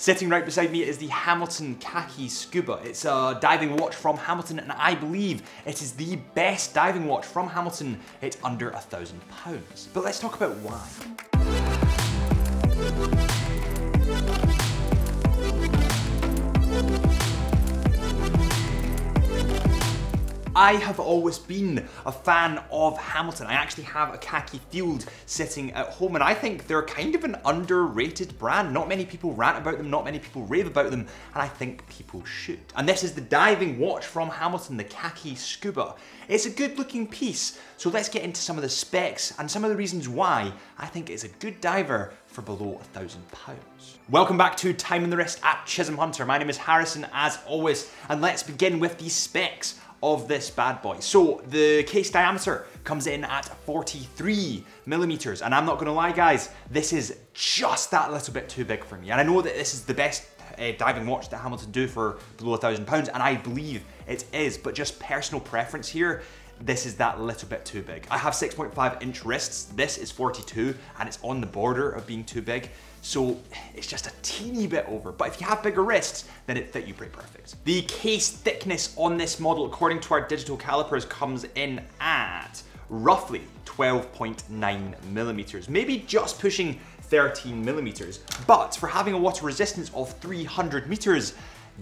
Sitting right beside me is the Hamilton Khaki Scuba. It's a diving watch from Hamilton, and I believe it is the best diving watch from Hamilton. It's under £1,000. But let's talk about why. I have always been a fan of Hamilton. I actually have a Khaki Field sitting at home, and I think they're kind of an underrated brand. Not many people rant about them, not many people rave about them, and I think people should. And this is the diving watch from Hamilton, the Khaki Scuba. It's a good looking piece, so let's get into some of the specs and some of the reasons why I think it's a good diver for below £1,000. Welcome back to Time on the Wrist at Chisholm Hunter. My name is Harrison, as always, and let's begin with the specs of this bad boy. So the case diameter comes in at 43 millimeters, and I'm not gonna lie guys, this is just that little bit too big for me. And I know that this is the best diving watch that Hamilton do for below £1,000, and I believe it is, but just personal preference here, this is that little bit too big. I have 6.5 inch wrists, this is 42, and it's on the border of being too big. So it's just a teeny bit over, but if you have bigger wrists, then it fit you pretty perfect. The case thickness on this model, according to our digital calipers, comes in at roughly 12.9 millimeters, maybe just pushing 13 millimeters. But for having a water resistance of 300 meters,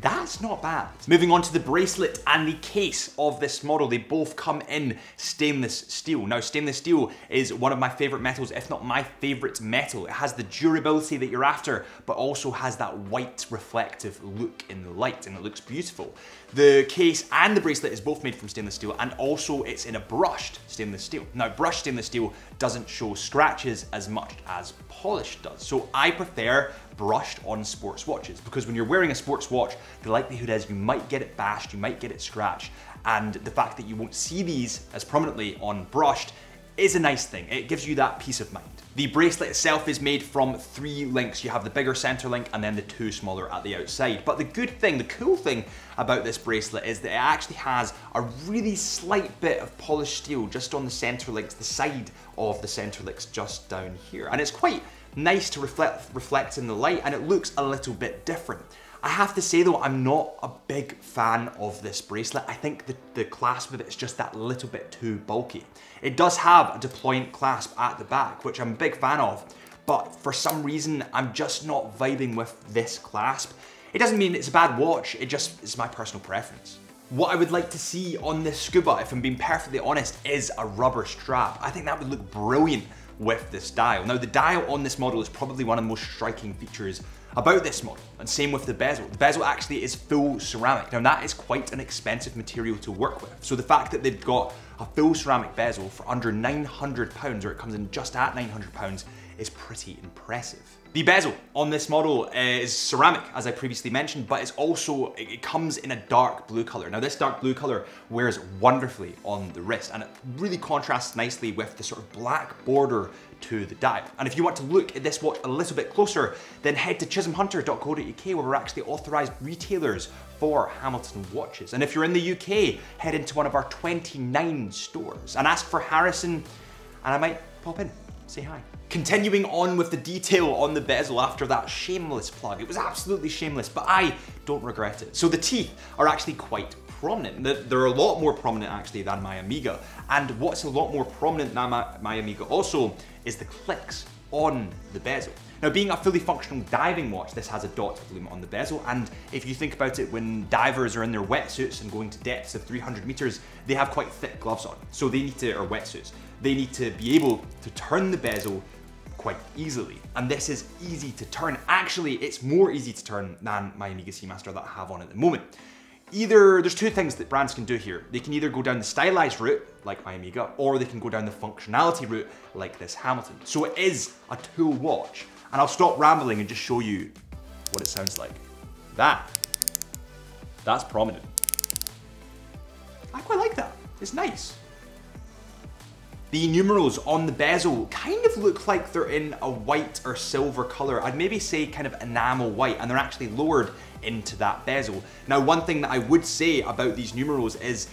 that's not bad. Moving on to the bracelet and the case of this model, they both come in stainless steel. Now, stainless steel is one of my favorite metals, if not my favorite metal. It has the durability that you're after, but also has that white reflective look in the light, and it looks beautiful. The case and the bracelet is both made from stainless steel, and also it's in a brushed stainless steel. Now, brushed stainless steel doesn't show scratches as much as polished does, so I prefer brushed on sports watches, because when you're wearing a sports watch, the likelihood is you might get it bashed, you might get it scratched, and the fact that you won't see these as prominently on brushed is a nice thing. It gives you that peace of mind. The bracelet itself is made from three links. You have the bigger center link and then the two smaller at the outside. But the good thing, the cool thing about this bracelet is that it actually has a really slight bit of polished steel just on the center links, the side of the center links just down here. And it's quite nice to reflect in the light, and it looks a little bit different. I have to say though, I'm not a big fan of this bracelet. I think the clasp of it is just that little bit too bulky. It does have a deployant clasp at the back, which I'm a big fan of, but for some reason, I'm just not vibing with this clasp. It doesn't mean it's a bad watch, it just is my personal preference. What I would like to see on this scuba, if I'm being perfectly honest, is a rubber strap. I think that would look brilliant with this dial. Now, the dial on this model is probably one of the most striking features about this model, and same with the bezel. The bezel actually is full ceramic. Now, that is quite an expensive material to work with. So the fact that they've got a full ceramic bezel for under £900, or it comes in just at £900, is pretty impressive. The bezel on this model is ceramic, as I previously mentioned, but it's also, it comes in a dark blue color. Now, this dark blue color wears wonderfully on the wrist, and it really contrasts nicely with the sort of black border to the dial. And if you want to look at this watch a little bit closer, then head to chisholmhunter.co.uk, where we're actually authorized retailers for Hamilton watches. And if you're in the UK, head into one of our 29 stores and ask for Harrison, and I might pop in, say hi. Continuing on with the detail on the bezel after that shameless plug. It was absolutely shameless, but I don't regret it. So the teeth are actually quite prominent. They're a lot more prominent actually than my Omega. And what's a lot more prominent than my Omega also is the clicks on the bezel. Now, being a fully functional diving watch, this has a dot bloom on the bezel, and if you think about it, when divers are in their wetsuits and going to depths of 300 meters, they have quite thick gloves on, so they need to, or wetsuits, they need to be able to turn the bezel quite easily, and this is easy to turn. Actually, it's more easy to turn than my Omega Seamaster that I have on at the moment. Either, there's two things that brands can do here. They can either go down the stylized route, like my Omega, or they can go down the functionality route, like this Hamilton. So it is a tool watch, and I'll stop rambling and just show you what it sounds like. That's prominent. I quite like that, it's nice. The numerals on the bezel kind of look like they're in a white or silver color. I'd maybe say kind of enamel white, and they're actually lowered into that bezel. Now, one thing that I would say about these numerals is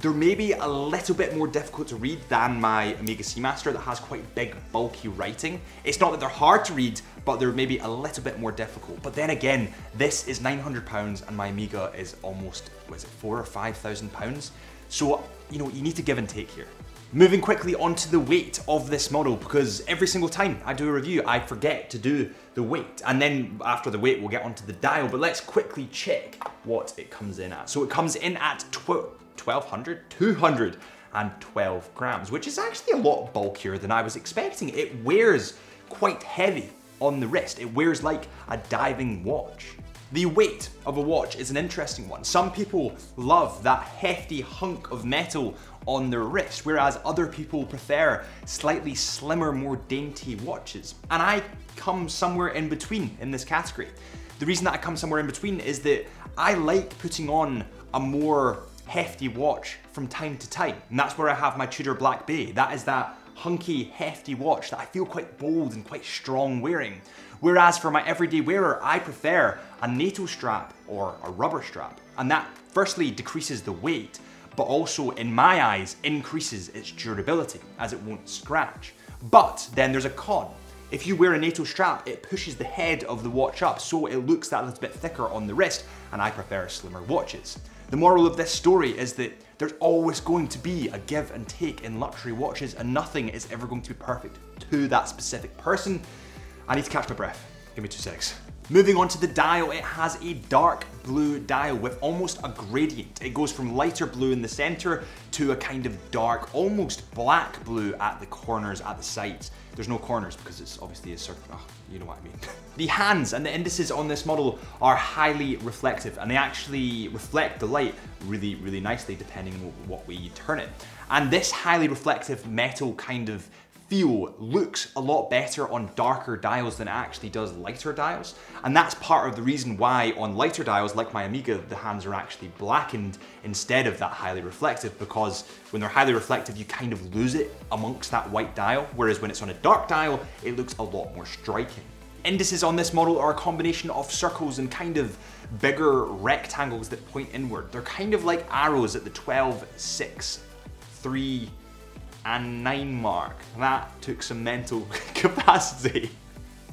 They're maybe a little bit more difficult to read than my Omega Seamaster that has quite big, bulky writing. It's not that they're hard to read, but they're maybe a little bit more difficult. But then again, this is £900 and my Omega is almost, was it 4,000 or 5,000 pounds? So, you know, you need to give and take here. Moving quickly onto the weight of this model, because every single time I do a review, I forget to do the weight. And then after the weight, we'll get onto the dial, but let's quickly check what it comes in at. So it comes in at 212 grams, which is actually a lot bulkier than I was expecting. It wears quite heavy on the wrist. It wears like a diving watch. The weight of a watch is an interesting one. Some people love that hefty hunk of metal on their wrist, whereas other people prefer slightly slimmer, more dainty watches. And I come somewhere in between in this category. The reason that I come somewhere in between is that I like putting on a more hefty watch from time to time. And that's where I have my Tudor Black Bay. That is that hunky, hefty watch that I feel quite bold and quite strong wearing. Whereas for my everyday wearer, I prefer a NATO strap or a rubber strap. And that firstly decreases the weight, but also in my eyes, increases its durability as it won't scratch. But then there's a con. If you wear a NATO strap, it pushes the head of the watch up, so it looks that little bit thicker on the wrist, and I prefer slimmer watches. The moral of this story is that there's always going to be a give and take in luxury watches, and nothing is ever going to be perfect to that specific person. I need to catch my breath. Give me 2 secs. Moving on to the dial, it has a dark blue dial with almost a gradient. It goes from lighter blue in the center to a kind of dark, almost black blue at the corners, at the sides. There's no corners because it's obviously a circle, oh, you know what I mean. The hands and the indices on this model are highly reflective, and they actually reflect the light really, really nicely depending on what way you turn it. And this highly reflective metal kind of feel looks a lot better on darker dials than it actually does lighter dials. And that's part of the reason why on lighter dials, like my Omega, the hands are actually blackened instead of that highly reflective, because when they're highly reflective, you kind of lose it amongst that white dial. Whereas when it's on a dark dial, it looks a lot more striking. Indices on this model are a combination of circles and kind of bigger rectangles that point inward. They're kind of like arrows at the 12, 6, 3, and 9 mark. That took some mental capacity.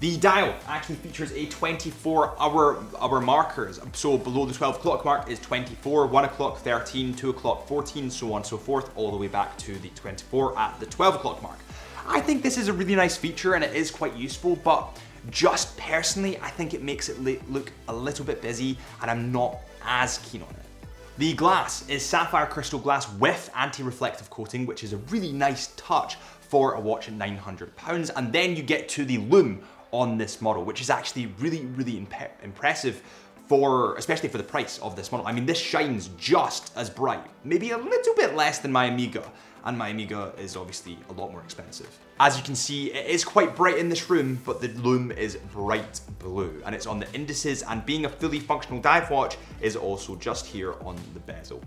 The dial actually features a 24-hour markers. So below the 12 o'clock mark is 24, 1 o'clock, 13, 2 o'clock, 14, so on and so forth, all the way back to the 24 at the 12 o'clock mark. I think this is a really nice feature and it is quite useful, but just personally, I think it makes it look a little bit busy and I'm not as keen on it. The glass is sapphire crystal glass with anti-reflective coating, which is a really nice touch for a watch at £900. And then you get to the lume on this model, which is actually really, really impressive for, especially for the price of this model. I mean, this shines just as bright, maybe a little bit less than my Omega, and my Omega is obviously a lot more expensive. As you can see, it is quite bright in this room, but the lume is bright blue and it's on the indices, and being a fully functional dive watch is also just here on the bezel.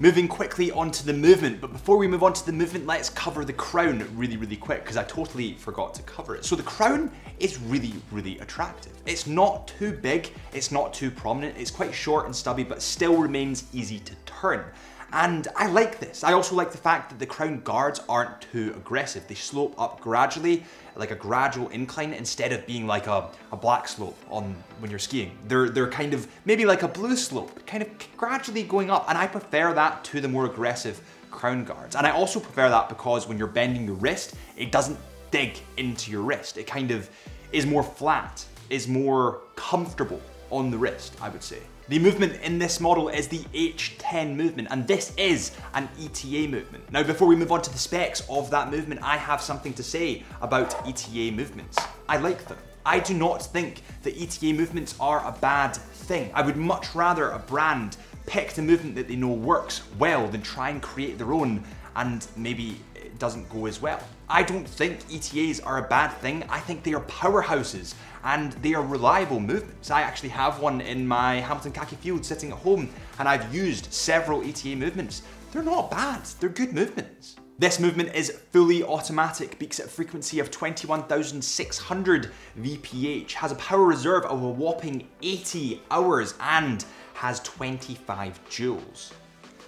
Moving quickly onto the movement, but before we move on to the movement, let's cover the crown really, really quick because I totally forgot to cover it. So the crown is really, really attractive. It's not too big, it's not too prominent, it's quite short and stubby, but still remains easy to turn. And I like this. I also like the fact that the crown guards aren't too aggressive. They slope up gradually, like a gradual incline, instead of being like a black slope on when you're skiing. They're kind of maybe like a blue slope, kind of gradually going up. And I prefer that to the more aggressive crown guards. And I also prefer that because when you're bending your wrist, it doesn't dig into your wrist. It kind of is more flat, is more comfortable on the wrist, I would say. The movement in this model is the H10 movement, and this is an ETA movement. Now, before we move on to the specs of that movement, I have something to say about ETA movements. I like them. I do not think that ETA movements are a bad thing. I would much rather a brand pick the movement that they know works well than try and create their own and maybe it doesn't go as well. I don't think ETAs are a bad thing. I think they are powerhouses and they are reliable movements. I actually have one in my Hamilton Khaki Field sitting at home, and I've used several ETA movements. They're not bad, they're good movements. This movement is fully automatic, beaks at a frequency of 21,600 VPH, has a power reserve of a whopping 80 hours, and has 25 joules.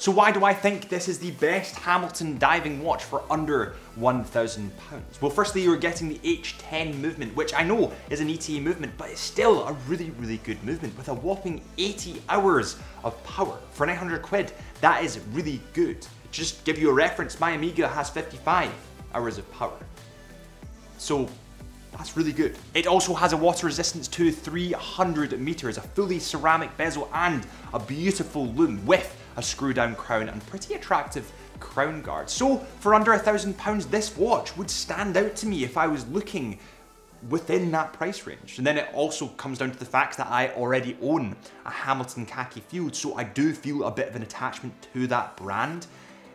So why do I think this is the best Hamilton diving watch for under £1,000? Well, firstly, you're getting the H10 movement, which I know is an ETA movement, but it's still a really, really good movement with a whopping 80 hours of power. For 900 quid, that is really good. Just to give you a reference, my Omega has 55 hours of power. So that's really good. It also has a water resistance to 300 meters, a fully ceramic bezel and a beautiful lume with a screw down crown and pretty attractive crown guard. So for under £1,000, this watch would stand out to me if I was looking within that price range. And then it also comes down to the fact that I already own a Hamilton Khaki Field, so I do feel a bit of an attachment to that brand.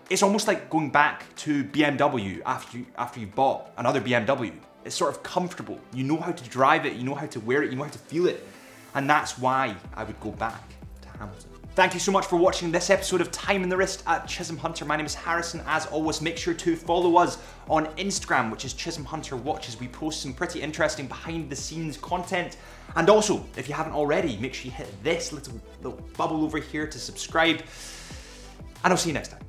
It's almost like going back to BMW after you bought another BMW. It's sort of comfortable. You know how to drive it, you know how to wear it, you know how to feel it. And that's why I would go back to Hamilton. Thank you so much for watching this episode of Time on the Wrist at Chisholm Hunter. My name is Harrison. As always, make sure to follow us on Instagram, which is Chisholm Hunter Watches. We post some pretty interesting behind the scenes content. And also, if you haven't already, make sure you hit this little bubble over here to subscribe. And I'll see you next time.